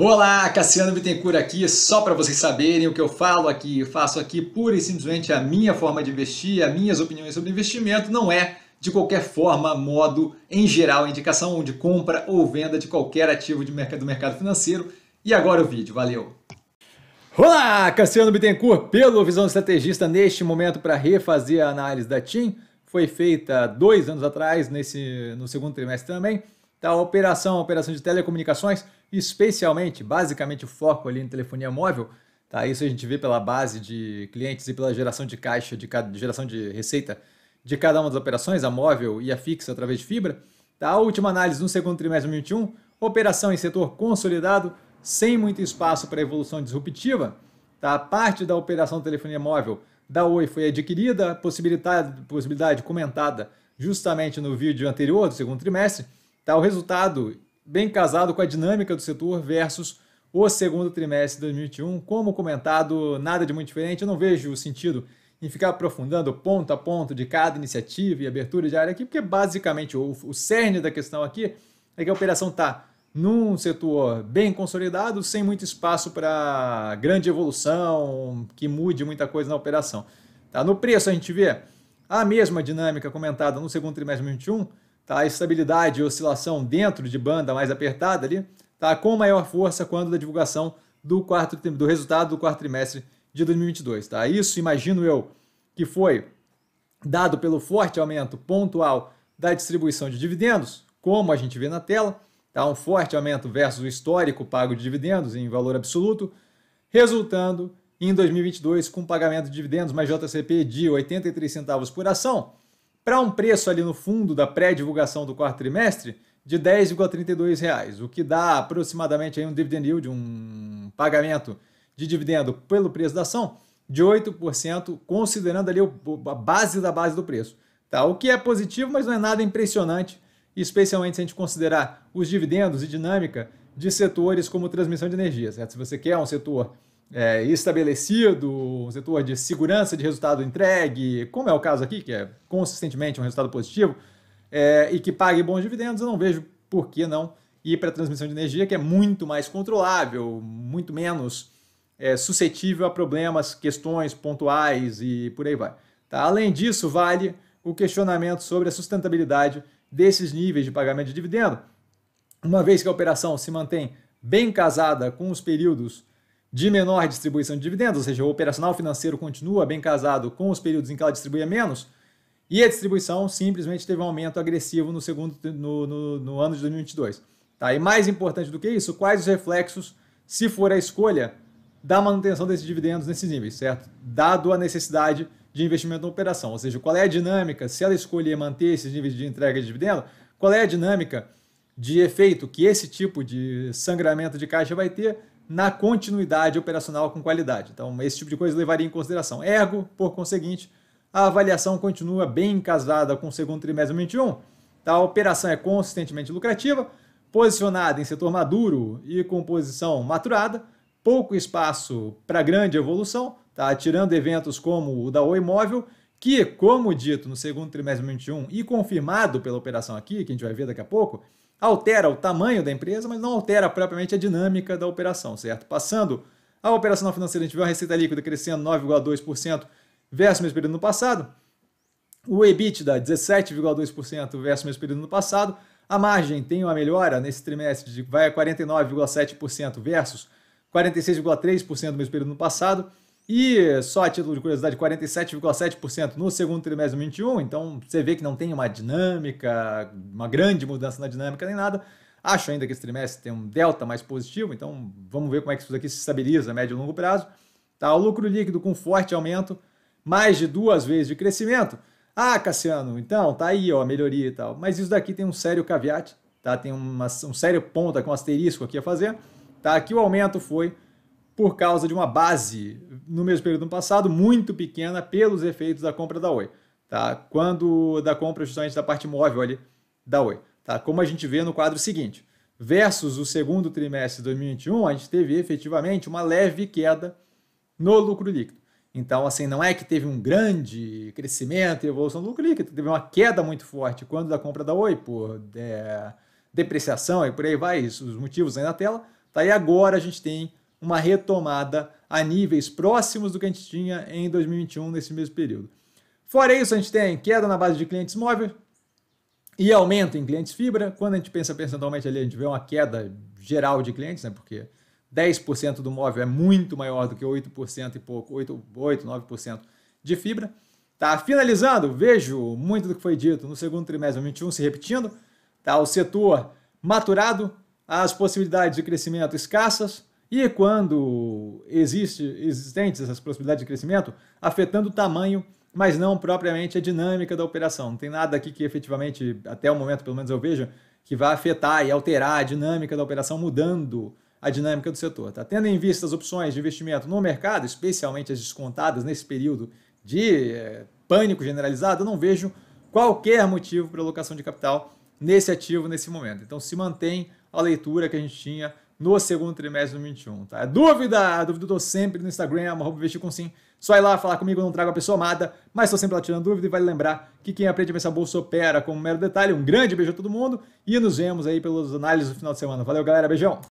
Olá, Cassiano Bittencourt aqui, só para vocês saberem o que eu falo aqui, eu faço aqui pura e simplesmente a minha forma de investir, as minhas opiniões sobre investimento, não é de qualquer forma, modo, em geral, indicação de compra ou venda de qualquer ativo do mercado financeiro. E agora o vídeo, valeu! Olá, Cassiano Bittencourt pelo Visão do Estrategista, neste momento para refazer a análise da TIM, foi feita 2 anos atrás, no segundo trimestre também. Tá, a operação de telecomunicações, especialmente, basicamente o foco ali em telefonia móvel, tá? Isso a gente vê pela base de clientes e pela geração de caixa, geração de receita de cada uma das operações, a móvel e a fixa através de fibra. Tá? A última análise no segundo trimestre de 2021, operação em setor consolidado, sem muito espaço para evolução disruptiva. Tá? A parte da operação de telefonia móvel da Oi foi adquirida, possibilidade comentada justamente no vídeo anterior do segundo trimestre. Tá, o resultado bem casado com a dinâmica do setor versus o segundo trimestre de 2021. Como comentado, nada de muito diferente. Eu não vejo sentido em ficar aprofundando ponto a ponto de cada iniciativa e abertura de área aqui, porque basicamente o cerne da questão aqui é que a operação está num setor bem consolidado, sem muito espaço para grande evolução, que mude muita coisa na operação. Tá, no preço a gente vê a mesma dinâmica comentada no segundo trimestre de 2021, tá, estabilidade e oscilação dentro de banda mais apertada ali, tá, com maior força quando da divulgação do resultado do quarto trimestre de 2022. Tá. Isso, imagino eu, que foi dado pelo forte aumento pontual da distribuição de dividendos, como a gente vê na tela, tá, um forte aumento versus o histórico pago de dividendos em valor absoluto, resultando em 2022 com pagamento de dividendos mais JCP de 83 centavos por ação, para um preço ali no fundo da pré-divulgação do quarto trimestre de R$ 10,32, o que dá aproximadamente aí um dividend yield, um pagamento de dividendo pelo preço da ação de 8%, considerando ali a base da base do preço. Tá? O que é positivo, mas não é nada impressionante, especialmente se a gente considerar os dividendos e dinâmica de setores como transmissão de energia. Certo? Se você quer um setor estabelecido, um setor de segurança de resultado entregue, como é o caso aqui, que é consistentemente um resultado positivo, e que pague bons dividendos, eu não vejo por que não ir para a transmissão de energia, que é muito mais controlável, muito menos suscetível a problemas, questões pontuais e por aí vai. Tá? Além disso, vale o questionamento sobre a sustentabilidade desses níveis de pagamento de dividendo, uma vez que a operação se mantém bem casada com os períodos de menor distribuição de dividendos, ou seja, o operacional financeiro continua bem casado com os períodos em que ela distribui menos, e a distribuição simplesmente teve um aumento agressivo no ano de 2022. Tá? E mais importante do que isso, quais os reflexos, se for a escolha, da manutenção desses dividendos nesses níveis, certo? Dado a necessidade de investimento na operação, ou seja, qual é a dinâmica, se ela escolher manter esses níveis de entrega de dividendo, qual é a dinâmica de efeito que esse tipo de sangramento de caixa vai ter na continuidade operacional com qualidade. Então, esse tipo de coisa levaria em consideração. Ergo, por conseguinte, a avaliação continua bem casada com o segundo trimestre de 2021. Tá? A operação é consistentemente lucrativa, posicionada em setor maduro e com posição maturada, pouco espaço para grande evolução, tá? Tirando eventos como o da Oi Móvel, que, como dito no segundo trimestre de 2021 e confirmado pela operação aqui, que a gente vai ver daqui a pouco, altera o tamanho da empresa, mas não altera propriamente a dinâmica da operação, certo? Passando a operacional financeira, a gente viu a receita líquida crescendo 9,2% versus o mesmo período no passado, o EBITDA 17,2% versus o mesmo período no passado, a margem tem uma melhora nesse trimestre, vai a 49,7% versus 46,3% no mesmo período no passado, e só a título de curiosidade, 47,7% no segundo trimestre de 2021, então você vê que não tem uma dinâmica, uma grande mudança na dinâmica nem nada. Acho ainda que esse trimestre tem um delta mais positivo, então vamos ver como é que isso aqui se estabiliza a médio e longo prazo. Tá, o lucro líquido com forte aumento, mais de 2 vezes de crescimento. Ah, Cassiano, então tá aí ó, a melhoria e tal, mas isso daqui tem um sério caveat, tá? Tem um sério ponto com um asterisco aqui a fazer, tá? Que o aumento foi por causa de uma base, no mesmo período do passado, muito pequena pelos efeitos da compra da Oi. Tá? Quando da compra justamente da parte móvel ali da Oi. Tá? Como a gente vê no quadro seguinte. Versus o segundo trimestre de 2021, a gente teve efetivamente uma leve queda no lucro líquido. Então, assim, não é que teve um grande crescimento e evolução do lucro líquido, teve uma queda muito forte quando da compra da Oi, por depreciação e por aí vai, os motivos aí na tela. Tá? E agora a gente tem uma retomada a níveis próximos do que a gente tinha em 2021, nesse mesmo período. Fora isso, a gente tem queda na base de clientes móveis e aumento em clientes fibra. Quando a gente pensa percentualmente ali, a gente vê uma queda geral de clientes, né? Porque 10% do móvel é muito maior do que 8% e pouco, 9% de fibra. Tá? Finalizando, vejo muito do que foi dito no segundo trimestre de 2021 se repetindo. Tá? O setor maturado, as possibilidades de crescimento escassas e quando existentes essas possibilidades de crescimento, afetando o tamanho, mas não propriamente a dinâmica da operação. Não tem nada aqui que efetivamente, até o momento pelo menos eu vejo, que vai afetar e alterar a dinâmica da operação, mudando a dinâmica do setor. Tá? Tendo em vista as opções de investimento no mercado, especialmente as descontadas nesse período de pânico generalizado, eu não vejo qualquer motivo para alocação de capital nesse ativo, nesse momento. Então, se mantém a leitura que a gente tinha no segundo trimestre de 2021. Tá? Dúvida eu estou sempre no Instagram, @investircomsim. Só ir lá falar comigo, eu não trago a pessoa amada, mas estou sempre lá tirando dúvida e vale lembrar que quem aprende a pensar bolsa opera como um mero detalhe. Um grande beijo a todo mundo e nos vemos aí pelas análises do final de semana. Valeu, galera. Beijão!